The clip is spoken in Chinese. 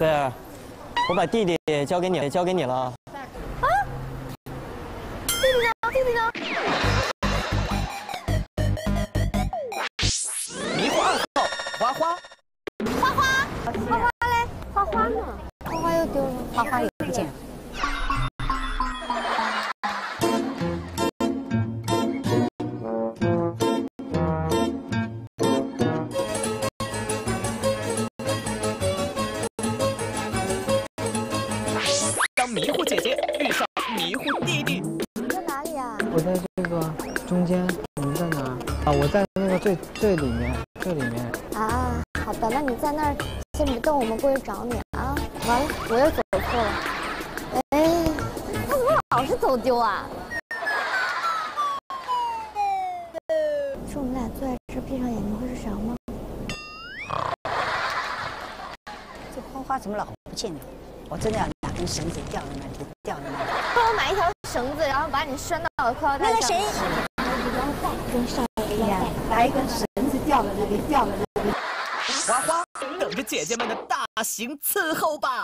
对，我把弟弟交给你了。啊！弟弟呢？迷花号花花嘞，花呢？花又丢了，花也不见了。 迷糊姐姐遇上迷糊弟弟。你在哪里啊？我在这个中间。你们在哪儿？啊，我在那个最里面，最里面。啊，好的，那你在那儿先别动，我们过去找你啊。完了，我又走错了。哎，他怎么老是走丢啊？是我们俩坐在这闭上眼睛会睡着吗？这花花怎么老不见了？我真的要。 根绳子掉在那里，帮我买一条绳子，然后把你拴到我裤腰带上。那个谁，腰带跟上一样，拿一根绳子掉在那里。花花，等着姐姐们的大型伺候吧！